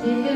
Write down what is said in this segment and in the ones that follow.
For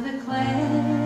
the clay